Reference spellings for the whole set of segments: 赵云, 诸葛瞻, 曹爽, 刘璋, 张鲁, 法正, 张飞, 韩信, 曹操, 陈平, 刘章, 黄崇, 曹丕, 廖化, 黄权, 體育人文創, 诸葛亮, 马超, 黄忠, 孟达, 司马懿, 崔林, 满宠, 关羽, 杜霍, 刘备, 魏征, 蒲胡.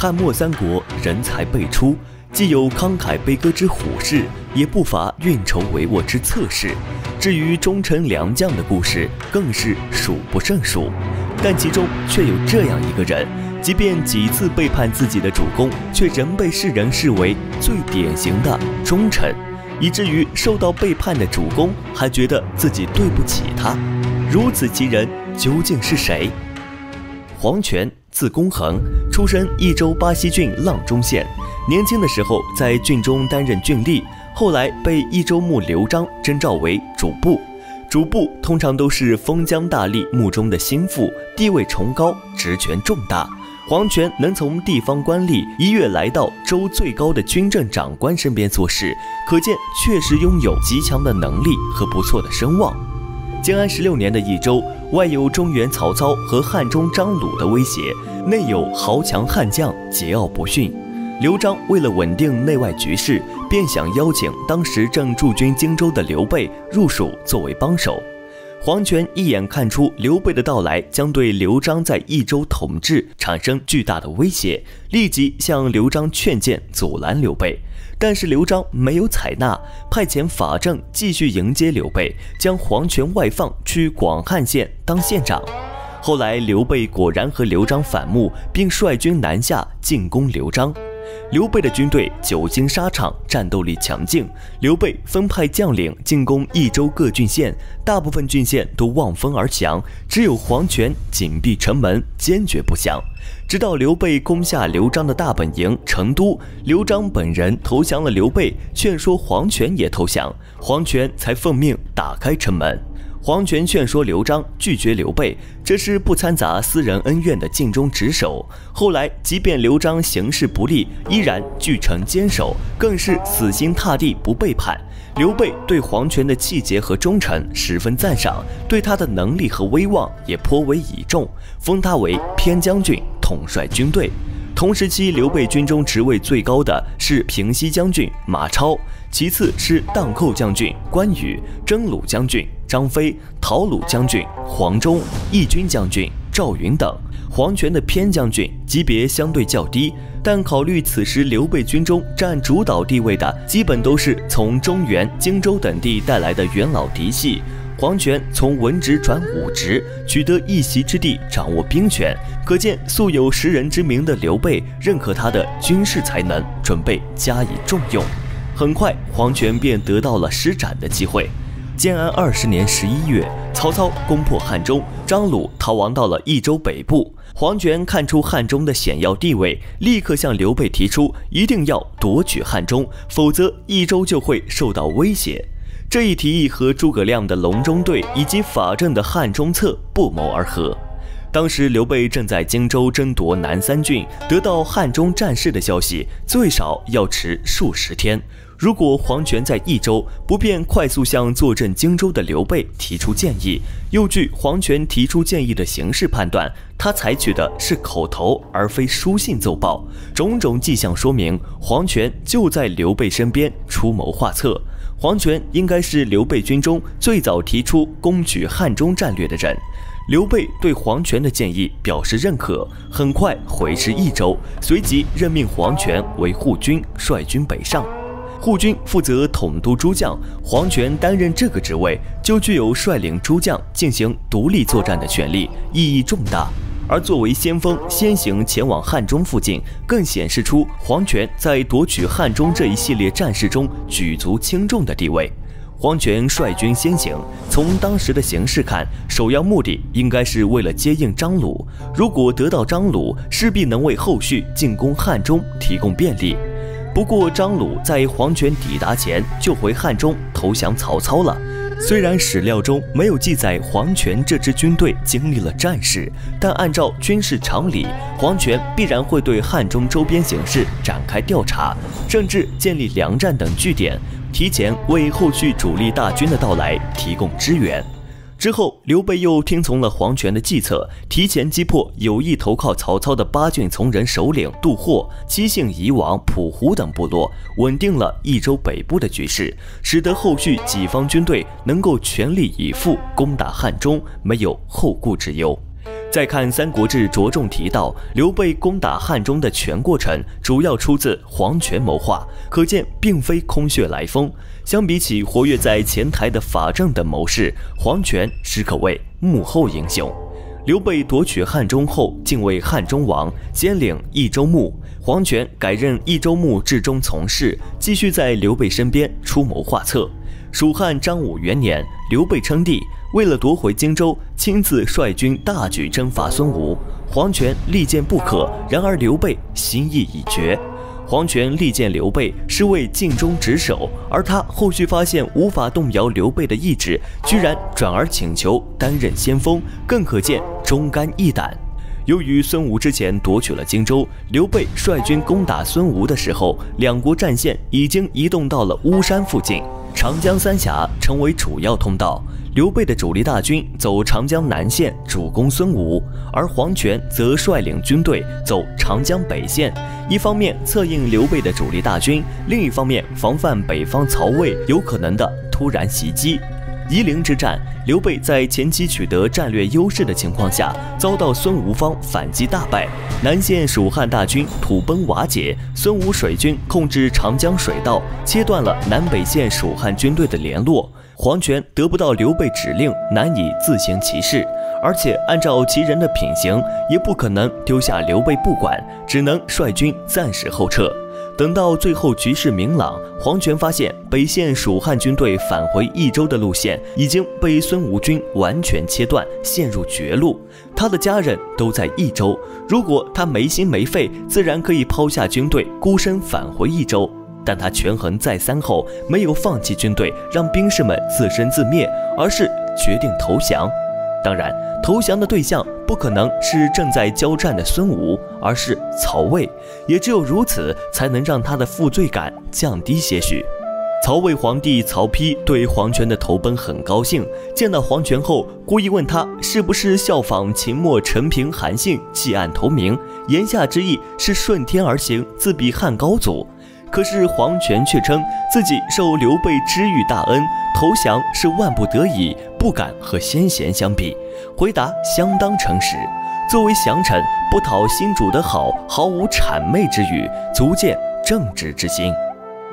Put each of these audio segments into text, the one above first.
汉末三国人才辈出，既有慷慨悲歌之虎式，也不乏运筹帷幄之策士。至于忠臣良将的故事，更是数不胜数。但其中却有这样一个人，即便几次背叛自己的主公，却仍被世人视为最典型的忠臣，以至于受到背叛的主公还觉得自己对不起他。如此其人究竟是谁？黄权，字公衡，出身益州巴西郡阆中县。年轻的时候在郡中担任郡吏，后来被益州牧刘章征召为主簿。主簿通常都是封疆大吏目中的心腹，地位崇高，职权重大。黄权能从地方官吏一跃来到州最高的军政长官身边做事，可见确实拥有极强的能力和不错的声望。建安16年的益州，外有中原曹操和汉中张鲁的威胁，内有豪强悍将桀骜不驯。刘章为了稳定内外局势，便想邀请当时正驻军荆州的刘备入蜀作为帮手。黄权一眼看出刘备的到来将对刘章在益州统治产生巨大的威胁，立即向刘章劝谏，阻拦刘备。但是刘章没有采纳，派遣法正继续迎接刘备，将黄权外放去广汉县当县长。后来刘备果然和刘章反目，并率军南下进攻刘章。刘备的军队久经沙场，战斗力强劲。刘备分派将领进攻益州各郡县，大部分郡县都望风而降，只有黄权紧闭城门，坚决不降。直到刘备攻下刘璋的大本营成都，刘璋本人投降了刘备，劝说黄权也投降，黄权才奉命打开城门。黄权劝说刘璋拒绝刘备，这是不掺杂私人恩怨的尽忠职守。后来即便刘璋形势不利，依然据城坚守，更是死心塌地不背叛。刘备对黄权的气节和忠诚十分赞赏，对他的能力和威望也颇为倚重，封他为偏将军，统帅军队。同时期刘备军中职位最高的是平西将军马超，其次是荡寇将军关羽、征虏将军张飞、讨虏将军黄忠、义军将军赵云等。黄权的偏将军级别相对较低，但考虑此时刘备军中占主导地位的基本都是从中原、荆州等地带来的元老嫡系，黄权从文职转武职，取得一席之地，掌握兵权，可见素有识人之名的刘备认可他的军事才能，准备加以重用。很快黄权便得到了施展的机会。建安20年11月，曹操攻破汉中，张鲁逃亡到了益州北部。黄权看出汉中的险要地位，立刻向刘备提出一定要夺取汉中，否则益州就会受到威胁。这一提议和诸葛亮的隆中对以及法正的汉中策不谋而合。当时刘备正在荆州争夺南三郡，得到汉中战事的消息最少要迟数十天。如果黄权在益州，不便快速向坐镇荆州的刘备提出建议，又据黄权提出建议的形式判断，他采取的是口头而非书信奏报。种种迹象说明，黄权就在刘备身边出谋划策。黄权应该是刘备军中最早提出攻取汉中战略的人。刘备对黄权的建议表示认可，很快回师益州，随即任命黄权为护军，率军北上。护军负责统督诸将，黄权担任这个职位，就具有率领诸将进行独立作战的权利，意义重大。而作为先锋，先行前往汉中附近，更显示出黄权在夺取汉中这一系列战事中举足轻重的地位。黄权率军先行，从当时的形势看，首要目的应该是为了接应张鲁。如果得到张鲁，势必能为后续进攻汉中提供便利。不过张鲁在黄权抵达前就回汉中投降曹操了。虽然史料中没有记载黄权这支军队经历了战事，但按照军事常理，黄权必然会对汉中周边形势展开调查，甚至建立粮站等据点，提前为后续主力大军的到来提供支援。之后刘备又听从了黄权的计策，提前击破有意投靠曹操的八郡从人首领杜霍、七姓夷王蒲胡等部落，稳定了益州北部的局势，使得后续己方军队能够全力以赴攻打汉中，没有后顾之忧。再看《三国志》着重提到刘备攻打汉中的全过程，主要出自黄权谋划，可见并非空穴来风。相比起活跃在前台的法正等谋士，黄权实可谓幕后英雄。刘备夺取汉中后，敬为汉中王，兼领益州牧。黄权改任益州牧至中从事，继续在刘备身边出谋划策。蜀汉章武元年，刘备称帝，为了夺回荆州，亲自率军大举征伐孙吴。黄权力荐不可，然而刘备心意已决。黄权力荐刘备是为尽忠职守，而他后续发现无法动摇刘备的意志，居然转而请求担任先锋，更可见忠肝义胆。由于孙吴之前夺取了荆州，刘备率军攻打孙吴的时候，两国战线已经移动到了巫山附近，长江三峡成为主要通道。刘备的主力大军走长江南线主攻孙吴，而黄权则率领军队走长江北线，一方面策应刘备的主力大军，另一方面防范北方曹魏有可能的突然袭击。夷陵之战，刘备在前期取得战略优势的情况下，遭到孙吴方反击大败，南线蜀汉大军土崩瓦解，孙吴水军控制长江水道，切断了南北线蜀汉军队的联络。黄权得不到刘备指令，难以自行其事，而且按照其人的品行，也不可能丢下刘备不管，只能率军暂时后撤。等到最后局势明朗，黄权发现北线蜀汉军队返回益州的路线已经被孙吴军完全切断，陷入绝路。他的家人都在益州，如果他没心没肺，自然可以抛下军队孤身返回益州。但他权衡再三后，没有放弃军队，让兵士们自生自灭，而是决定投降。当然，投降的对象不可能是正在交战的孙吴，而是曹魏，也只有如此，才能让他的负罪感降低些许。曹魏皇帝曹丕对黄权的投奔很高兴，见到黄权后，故意问他是不是效仿秦末陈平、韩信弃暗投明，言下之意是顺天而行，自比汉高祖。可是黄权却称自己受刘备知遇大恩，投降是万不得已，不敢和先贤相比，回答相当诚实。作为降臣，不讨新主的好，毫无谄媚之语，足见正直之心。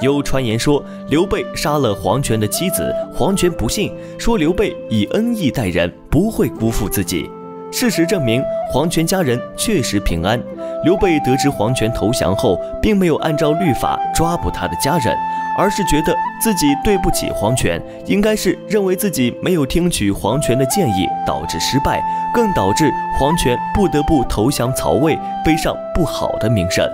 有传言说刘备杀了黄权的妻子，黄权不信，说刘备以恩义待人，不会辜负自己。事实证明，黄权家人确实平安。刘备得知黄权投降后，并没有按照律法抓捕他的家人，而是觉得自己对不起黄权，应该是认为自己没有听取黄权的建议，导致失败，更导致黄权不得不投降曹魏，背上不好的名声。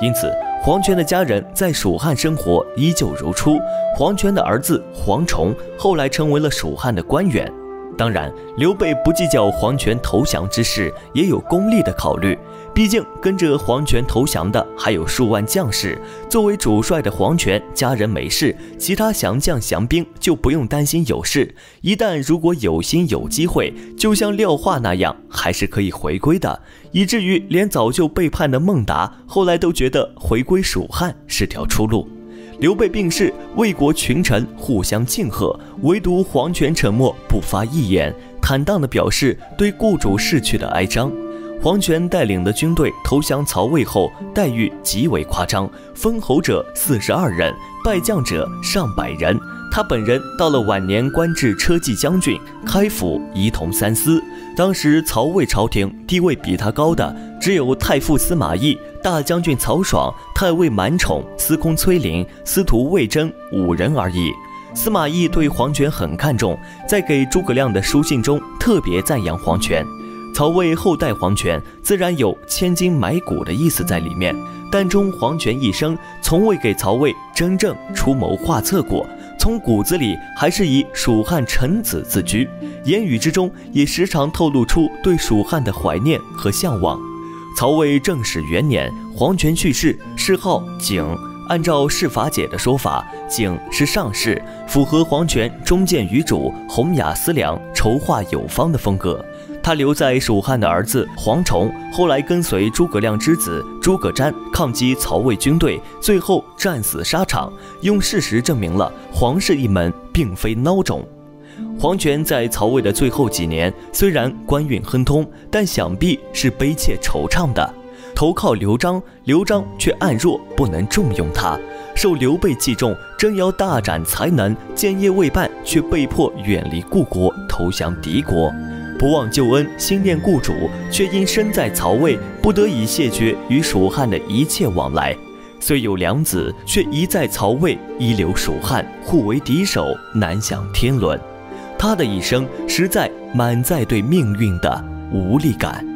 因此，黄权的家人在蜀汉生活依旧如初。黄权的儿子黄崇后来成为了蜀汉的官员。当然，刘备不计较黄权投降之事，也有功利的考虑。毕竟跟着黄权投降的还有数万将士，作为主帅的黄权家人没事，其他降将降兵就不用担心有事。一旦如果有心有机会，就像廖化那样，还是可以回归的。以至于连早就背叛的孟达，后来都觉得回归蜀汉是条出路。刘备病逝，魏国群臣互相庆贺，唯独黄权沉默不发一言，坦荡地表示对雇主逝去的哀伤。黄权带领的军队投降曹魏后，待遇极为夸张，封侯者42人，败将者上100人。他本人到了晚年官至车骑将军、开府仪同三司。当时曹魏朝廷地位比他高的只有太傅司马懿、大将军曹爽、太尉满宠、司空崔林、司徒魏征5人而已。司马懿对黄权很看重，在给诸葛亮的书信中特别赞扬黄权。曹魏后代黄权自然有千金买骨的意思在里面，但中黄权一生从未给曹魏真正出谋划策过，从骨子里还是以蜀汉臣子自居，言语之中也时常透露出对蜀汉的怀念和向往。曹魏正始元年，黄权去世，谥号景。按照释法解的说法，景是上士，符合黄权忠谏于主、弘雅思量、筹划有方的风格。他留在蜀汉的儿子黄崇，后来跟随诸葛亮之子诸葛瞻抗击曹魏军队，最后战死沙场，用事实证明了黄氏一门并非孬种。皇权在曹魏的最后几年，虽然官运亨通，但想必是悲切惆怅的。投靠刘璋，刘璋却暗弱，不能重用他。 受刘备器重，真要大展才能，建业未半，却被迫远离故国，投降敌国；不忘救恩，心念故主，却因身在曹魏，不得已谢绝与蜀汉的一切往来。虽有良子，却一在曹魏，一留蜀汉，互为敌手，难享天伦。他的一生实在满载对命运的无力感。